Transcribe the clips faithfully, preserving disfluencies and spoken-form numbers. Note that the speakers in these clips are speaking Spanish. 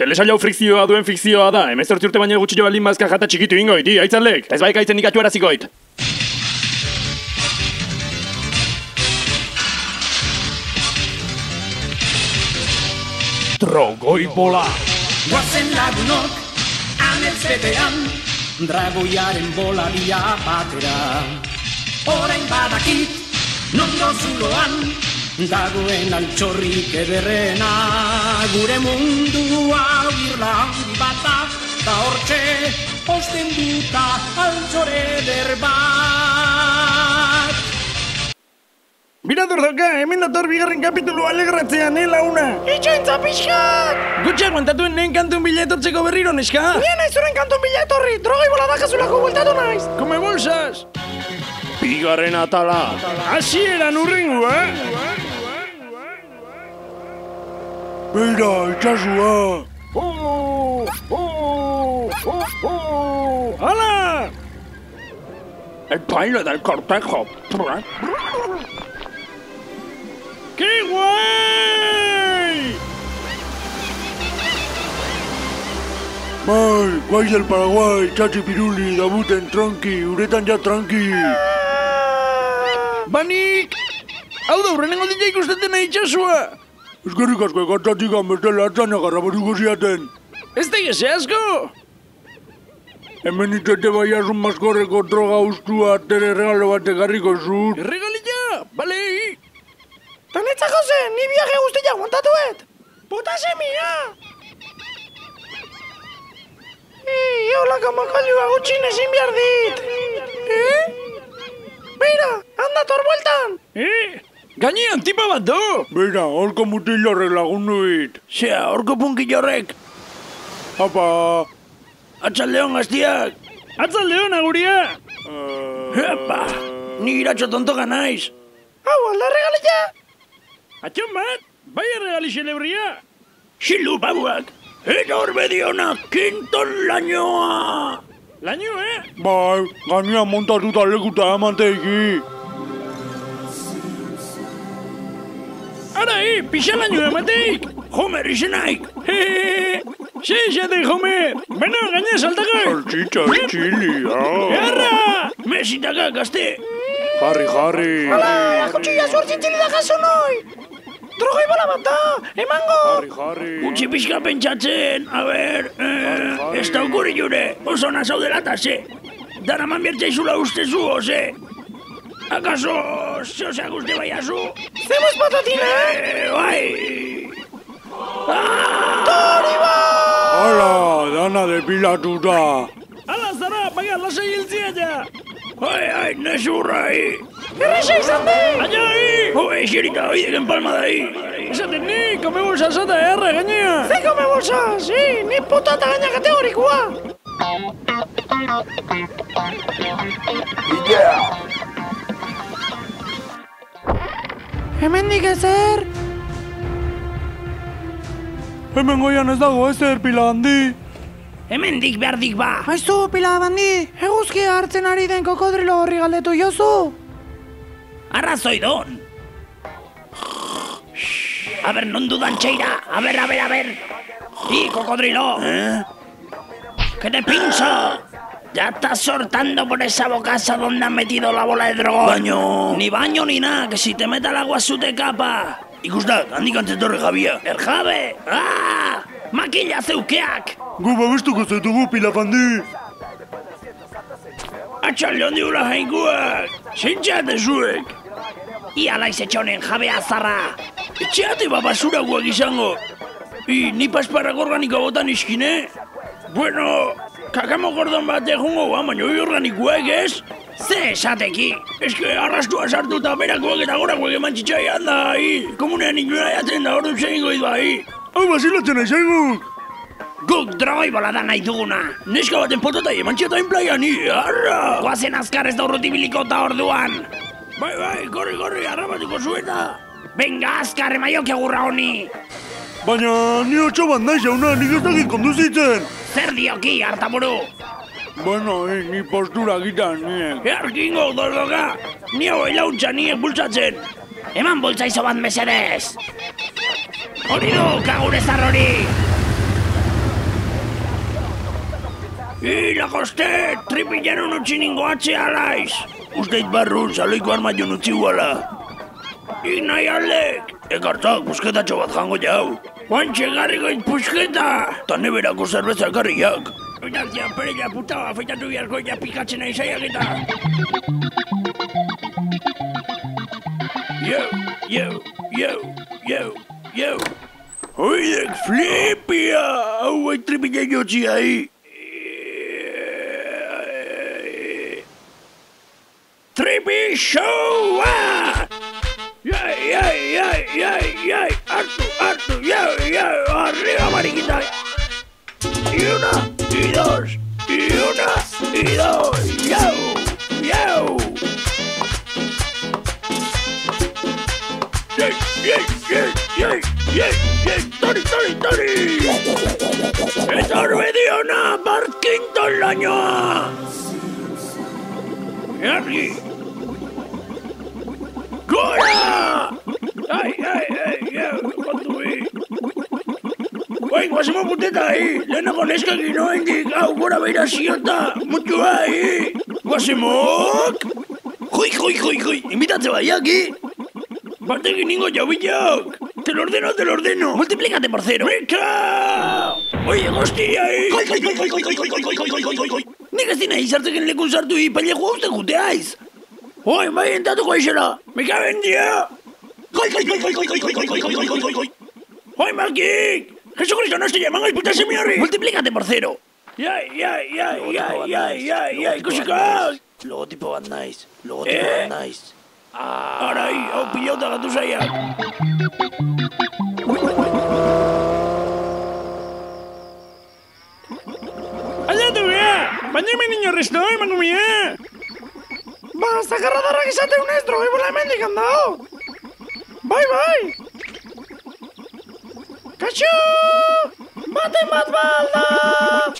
Telesaila frikzioa duen fikzioa da, hemezortzi urte baino gutxi balin bazka jata txikitu ingo iti, aitzalek! Ez baik aitzen ikatu erazikoit! Drogoi bola! Guazen lagunok, amets betean, dragoiaren bolaria batera. Orain badakit, nondo zuloan, dagoen altxorrik ederrena. Gure mundua birlan bata, da hortxe osten duta altxore derbat. Bira dordoka, hemen dator bigarren kapitulu alegratzean, eh, launa? Itxoentza pixkak! Gutxe aguantatuen nien kantun bila etortzeko berriro, neska? Nien aizuren kantun bila etorri, drogoi bola dakazulako bueltatu naiz! Come bolsas! Bigarren atala! Hasieran urrengua! Bera, itxasua! Oh, oh, oh, oh! ¡Hala! El baile del cortejo. ¡Qué guay! ¡Ay, guay del Paraguay, chachi piruli, dabuten tranqui, uretan ya tranqui! ¡Banik! ¡Hau da, horrenengo dira ikustaten itxasua! Eskerrik asko ekartzatik amestela atzan agarrabariko ziaten. Ez da gese asko! Hemen itete bai asun maskorreko droga ustua tere regalo bat ekarriko zut. Erregalilla, balei! Tanetzako zen, ni biaje guztia guantatuet! Botase mia! Ei, eolaka makalioa gutxin ezin behar dit! Eh? Beira, handa torbueltan! Eh? Gainean, tipa bat do! Bera, horko mutilorrek lagundu dit. Zea, horko punkilorrek. Apa! Atzaldeon, gaztiak! Atzaldeon, aguria! Epa! Ni giratxo tontoka naiz. Hau, alda regalilla! Atxon bat, bai erregali xelebria! Xilu babuak! Eta horbe diona, kinton lainoa! Laino, eh? Bai, gainean montatuta lekuta amanteiki. Ara, eh, pixalaino emateik! Homer izenaik! Hehehe! Se izaten, Homer! Beno, gaina saltakak! Saltxitza txili, hau! Eharra! Mesitakak, gazte! Jarri, jarri! Hala, akutxilla zuartzen txili dakazu noi! Drogoi bola bat da, emango! Jarri, jarri! Utsi pixka pentsatzen, a ber... Ez daukuri jure, oso nazaudelata, ze! Daraman bertzaizula ustezu, oze! ¿Acaso se os aguste vaya su? ¡Hacemos patatina! ¡Eh! ¡Ay! ¡Ah! ¡Toriba! ¡Hala! ¡Dana de pilatuta! ¡Hala, Zara! ¡Vaya, la seguilcia ya! ¡Ay, ay! ¡No es urra ahí! ¡Eres ahí, allá ahí! ¡Oye, xerita! ¡Oye, que empalma de ahí! ¡Esa tecni! ¡Come bolsas ata, eh, regaña! ¡Sí, come bolsas! ¡Sí! ¡Ni puta ta gaña categorikoa! ¡Yeah! Hemendik ezer! Hemen goian ez dago ezer, pila handi! Hemendik berdik ba! Aizu, pila handi! Eguzkia hartzen ari den kokodrilo horri galdetu jozu! Arrazoi don! A ber, non dudan txeira! A ber, a ber, a ber! Di, kokodrilo! ¿Eh? ¡Que te pincho! Ya estás sortando por esa bocaza donde has metido la bola de drogón. Baño. Ni baño ni nada, que si te mete el agua su te capa. Ikustak, handik antzetorre jabia. El jabe! ¡Ah! Makila zeukeak! Gu babestuko zaitugu pilafandi. Atxalde hondi ura jainkuak. Zintxeate zuek. Ia laiz etxonen jabea zarra. Etxeate babasura guak izango. I, ni pasparrak organika botan izkine. Bueno... Kakamo gordon bat egungo guan, baina hoi organikuek ez? Ze esateki! Ez que arrastua sartu eta berakoak eta gorakoek eman txitsai handa, ahi! Komunean inuna jatzen da horren zein goiz bai! Hau bazilatzen aizaguk! Guk drogoi bola da nahi duguna! Neska baten pototai eman txetain plaian, hi! Arra! Guazen azkar ez da urrutibiliko eta orduan! Bai, bai, gorri, gorri, arrapatiko zueta! Benga, azkar, emaiok egurra honi! Baina, ni hotxo bat nahi zauna, nik ez dakit konduzitzen! Zer dioki, hartaburu! Bueno, eh, ni postura gitan, niek. Earkingo, dordoka! Ni hau elauntza niek bultzatzen! Eman bultza izo bat mesedez! Hori du, kagure zarrori! Hilagozte, tripillaren utxiningo atzea alaiz. Uzteit barrun, zaleiko arma jo nutziu ala. Ik nahi aldek, ekartzak busketatxo bat jango jau. Guantxe garriko izpusketa. Tane berako zerbeza garriak. Oitazia, pere ja puta, afeitatu biarko ja pikatzen nahi zaiak eta. Yo, yo, yo, yo, yo. Oidek, flipia! Hau bai tripilla jotzia hi. Tripi showa! Yai, yai, yai, yai, yai, hartu, hartu, yai, yai, arriba mariquita. Y una, y dos, y una, y dos, yau, yau. Yai, yai, yai, yai, yai, yai, tori, tori, tori. Eta arbediona, Bart Kington lainoa. Yargi. ¡Gora! ¡Ay, ay, ay! ¡Ay! ¡Ay, pasemos puteta ahí! ¡Lena con esta que no indicado! ¡Gora, veira, siota! ¡Mucho ahí! ¡Pasemos! ¡Juy, juy, juy, juy! ¡Invítate, vaya aquí! ¡Parte que ningo ya, villac! ¡Te lo ordeno, te lo ordeno! ¡Multiplícate, parcero! ¡Rica! ¡Oye, hostia ahí! ¡Juy, juy, juy, juy, juy, juy, juy, juy, juy, juy! ¡Ni que estén ahí, sarte que le consartu y pellejo a usted juteáis! ¡Oye, me ha intentado cogerla! ¡Me cabe en día! ¡Coy, coy, coy, coy, coy, coy, coy, coy, coy, coy, coy, coy, coy! ¡Oye, Malkick! ¡Jesucristo no se llama! ¡Ay, puta, se me arre! ¡Multiplícate, parcero! ¡Ya, ya, ya, ya, ya, ya, ya! ¡Cosicas! Logotipo Bad Nice. Logotipo Bad Nice. ¡Ahora ahí! ¡Au, pillota, la tusa ya! ¡Allá te vea! ¡Bañame, niño, resto! ¡Ay, manu mía! ¡Basta, garradarra, que sate un estro! ¡Voy por la mente, candado! ¡Bye, bye! ¡Cachú! ¡Mate, más balda!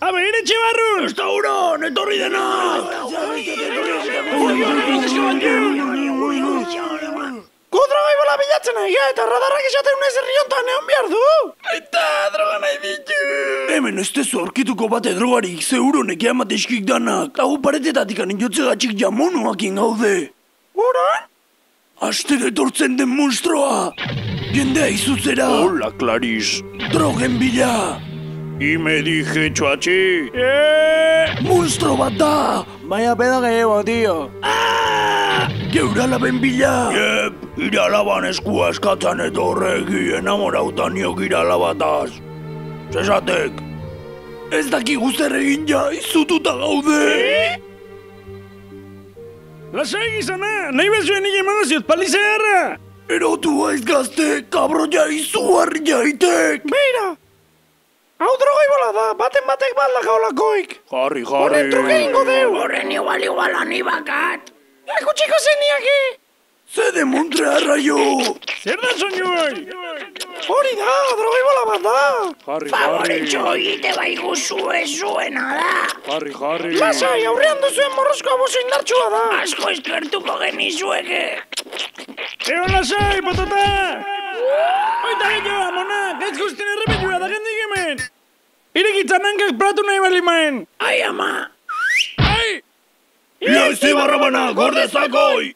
¡A ver, Echevarrón! ¡Está uno! ¡No torri de nada! ¡Cutra, voy por la pillatzen egeta! ¡Garradarra, que sate un estro riontan, neon biardu! ¡Eta, droga nahi bitu! Hemen ez tezu aurkituko bate drogarik, ze huronek eamateskik danak. Tago paretetatik anin jotzegatxik jamonuakin gaude. Horan? Astero etortzen den monstroa. Jendea izutzera. Hola, Clarice. Drogen bila. Ime dije, txoatxi. Eee! Monstro bat da! Baina peda gehiago, tio. Aaaa! Geuralaben bila. Jep, iralaban eskua eskatzen etorregi enamorautanioak iralabataz. Zezatek! Ez daki guzterre gina, izututa gaude! Lasai gizana, nahi bezuen egin manaziot palize harra! Erotu aiz gazte, kabroia izu harri jaitek! Beira! Hau drogoi bola da, baten batek bat lakaolakoik! Jarri, jarri! Horren truke ingo deu! Horren igual iguala ni bakat! Ekutxiko zeniaki! Zede montre arraio! Zer da soñuai! Hori da, drogoi bola bat da! Jarri, jarri! Favoretxo egite baiguzu ez zuena da! Jarri, jarri! Lasai, aurrean duzuen morrozko abuzo indartxua da! Asko eskertuko genizueke! Ego lasai, patata! Oita gehiago, amona! Gaitz guztien errepetua da gendik hemen! Irekitzan hankak pratu nahi bali maen! Ai, ama! Ai! Iazti barrabana, gordezakoi!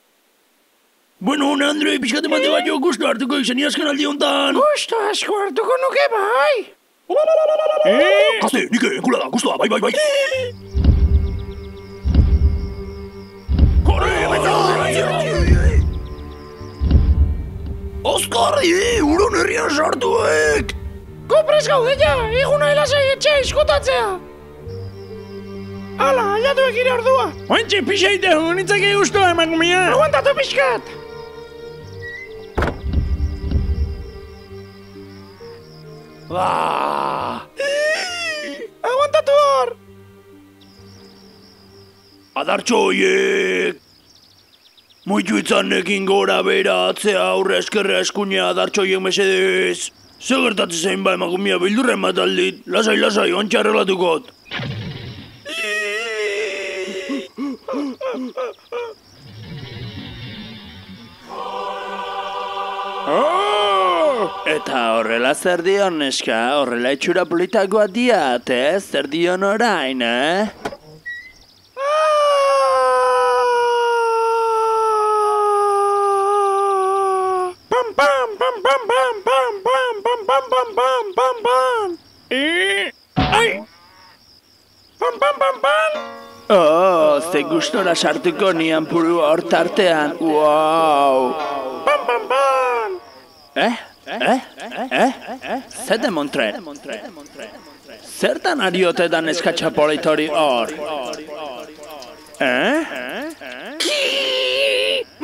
Bueno, Andre, pixkate bate bat jo guztu hartuko izan iazken aldi hontan. Guztu asko hartuko nuke bai. Gazte, nike, enkula da, guztua, bai, bai, bai. Korre, betan! Oskarri, uron herrian sartuek! Kopres gaudela, eguna helasai etxea izkotatzea. Hala, aliatuek ire ordua. Oentxe, pixaite, honitzak eguztua emakumia. Aguantatu pixkat! Aguantatu hor! Adartxo oiek! Muitu itzanekin gora bera atzea aurre eskerra eskuina adartxo oiek mesedez! Zegertatze zein ba emakumia bildurren bat aldit, lasai lasai ontsa arrelatukot! Eta horrela zer dion neska, horrela itxura politakoa diat, eh? Zer dion orain, eh? Pam, pam, pam, pam, pam, pam, pam, pam, pam, pam, pam, pam, pam. Eh? Ai! Pam, pam, pam, pam! Oh, ze gustora sartuko nian puru hor tartean, wow! Pam, pam, pam! Eh? Eh? Eh? Zer demontre? Zertan ariote da neskatxapolitori hor? Eh? Kiii!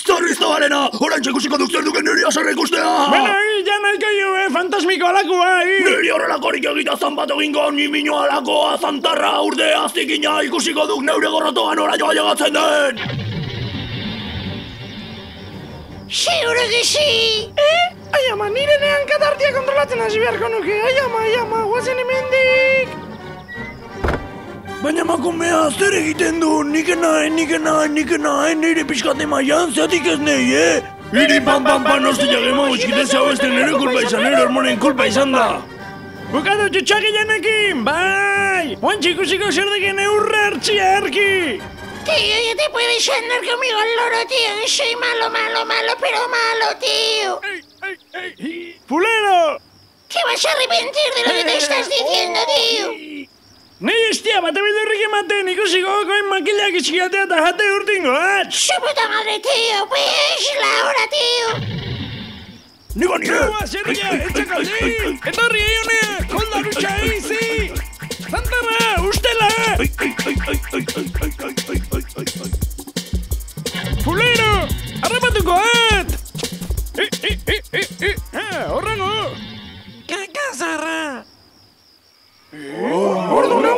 Zorriztoarena! Horantxe ikusiko duk zer duken niri asarra ikustea! Bena, jan aike jube, fantasmiko alakoa, hi! Niri horrelakorik egita zanbat egingo, ni minu alakoa, zantarra, urdea, zikina, ikusiko duk neure gorrotoan orainoa llegatzen den! Seuragisi! Eh? Aiama, nire nean katartia kontrolatzen hasi beharko nuke, aiama, aiama, guazen emendik! Baina makumea, zer egiten du, nike nahi, nike nahi, nike nahi, nire pixkate maian, zeatik ez nahi, eh? Iri pan pan pan ostia gema uskitez hau ezten nire kulpa izan, nire hormonen kulpa izan da. Bukatu txutxak ilanekin, bai! Oantxe ikusiko zer degen eurra hartzia erki! Tío, ya te puedes andar conmigo al loro, tío, que soy malo, malo, malo, pero malo, tío. Ey, ey, ey, fulero! Te vas a arrepentir de lo que te estás diciendo, tío. Nei estia, bate bildurrik ematen, ikusiko gokoen makileak izkiatea eta jate urtingo, hat! Su puta madre, tío, pues, la hora, tío! Niko nire! Nikoa, zerria, etxakaldi! Etorri eionea, kolda dutxa eizi! Zantarra, ustela! Fulero, harrapatuko hat! Eh, eh, eh, eh, eh, ah, horrengo! Kakazarra! Ordu nau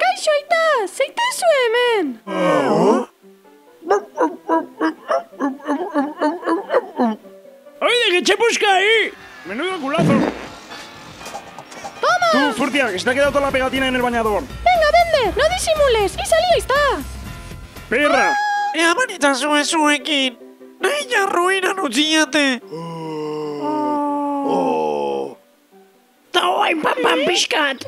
Kaixo aita, zeite zu hemen? Oide, getxe puska, hi! Menudo culazo. Toma! Tú, Zurtia, que se te ha quedado toda la pegatina en el bañador. Venga, vende, no disimules, y salí, ahí está. Perra! Ea manita zue zuekin, nahi jarruinan utziate. Eta oain papan pixkat!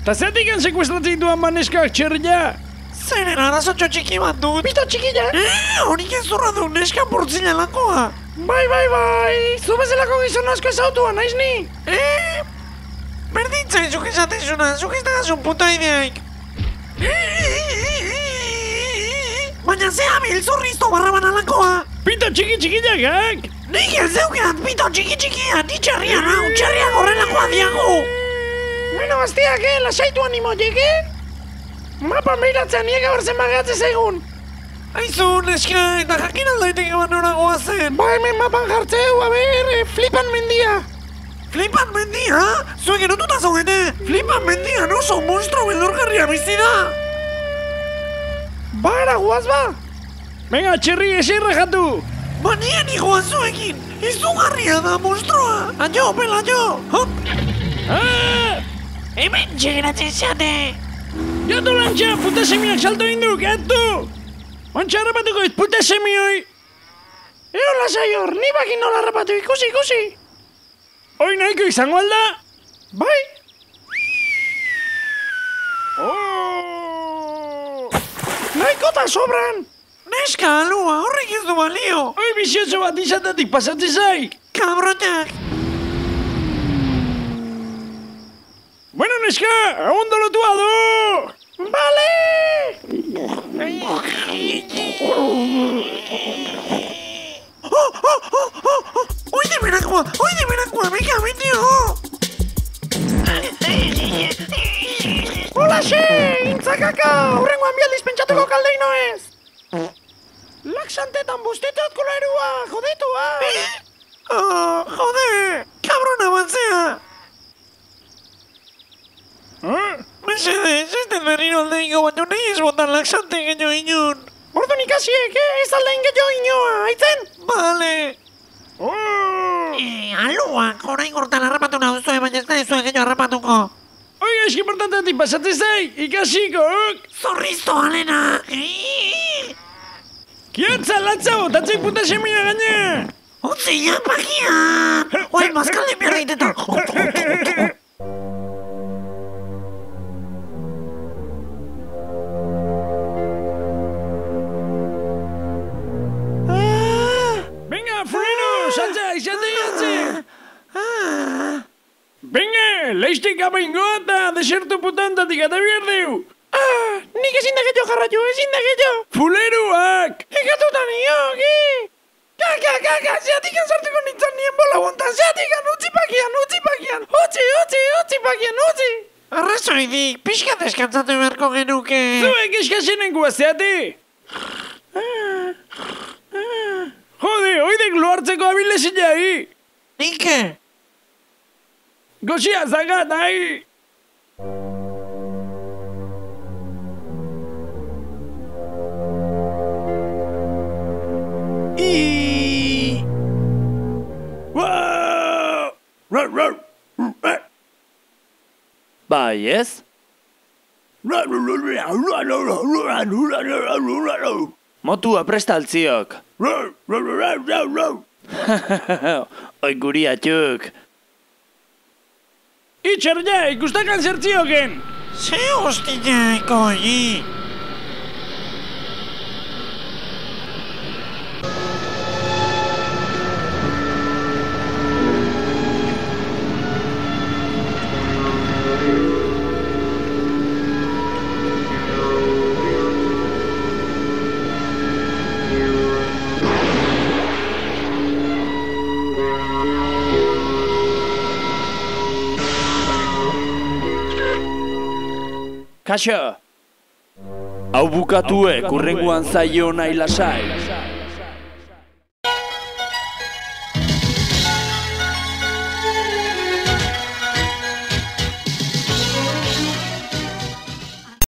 Eta zetik ansekuestatzen duan baneskak txerria? Zeren arazotxo txiki bat dut! Bito txikila! Eee, horik ez zurra du neskan burtzila lakoa! Bai, bai, bai! Zu bezalako gizon asko ezautua, naiz ni? Eee! Berdintza ezuk ezatezuna, zuk ez dagazun puta ideaik! Baina ze abil zurrizto barraban alakoa! Bito txiki txikilakak! Nik ez deukeat, pito txiki-txikia, ni txerrian hau, txerrian horrelakoa diago! Bueno, bastiak, eh, lasaitu animoiek, eh? Mapan behiratzen niek abertzen bageatze zegun! Aizu, neska, eta jakin aldaiteke banora goazen! Ba, hemen mapan jartzeu, haber, flipan mendia! Flipan mendia? Zuek erotuta zaudete! Flipan mendia, oso monstruo beldurgarria bizi da! Ba, era guaz, ba! Venga, txerri, eserra jatu! Banien igoan zuekin! Izugarria da monstrua! Aio, bel, aio! Hop! Aaaa! Hemen txegeratzen zate! Jatu lantxa, puta semioak salto induk, jatu! Ontsa harrapatuko ez puta semioi! Ero lasai hor, ni bakin nola harrapatu, ikusi, ikusi! Hoi nahiko izango alda? Bai! Nahiko eta sobran! Neska, alua, horrek ez du balio! Hoi, bizioso bat izatatik pasatzen zaik! Kabrotak! Bueno, neska, ondo lotua du! Bale! Oh, oh, oh, oh, oh! ¡Uy, de veras, guau! ¡Uy, de veras, guau! ¡Venga, venido! ¡Hola, Shane! ¡Sakaka! ¡Horrengo ambialis pentsatuko kaldeino ez! ¡Laxantetan bustetat kolaerua! ¡Jodetu, ah! ¡Oh, jode! ¡Cabrón, avancea! ¿Eh? Mesedez, ez den berriro aldeiko bat nahi ez botan laxante gehiago inun! Orduan ikasiek, eh? Ez aldein gehiago inoa, haitzen? Bale! Oh. Eh, aluak, orain gortan harrapatu nahi zuen, baina ez nahi zuen gehiago harrapatuko. Oiga, eski bertantatik pasatez daik, ikasikok! Zorrizto, alena! Kiatza, latza, botatzei puta semina gaina! Otzi, japakian! Oain, bazkalde behar egitetan! Venga, leiztik apaingoa eta desertu putantatik eta bierdeu! Ah, nik ezin da gehiago jarratu, ezin da gehiago! Fuleruak! Ekatuta niok, eh! Kaka, kaka, zeatik anzartuko nintzen nien bola bontan, zeatik an, utzi pakian, utzi pakian! Utzi, utzi, utzi pakian, utzi! Arrazoidik, pixka deskantzatu beharko genuke! Zuek eskaxenen guazeate! Jode, oidek lo hartzeko abilezina hi! Ninke! ¡Goshia, zagat ahí! ¡Y! ¡Wow! ¡Ror, ror! ¿Valles? Motua prestaltziok. ¡Ror, ror, ror, ror, ror! ¡Oi, guriatuk! Itxer ja, ikustakan zertzioken! Ze hostia ekoi! Kaixo! Hau bukatuek, urrengoan zaio nahi lasai.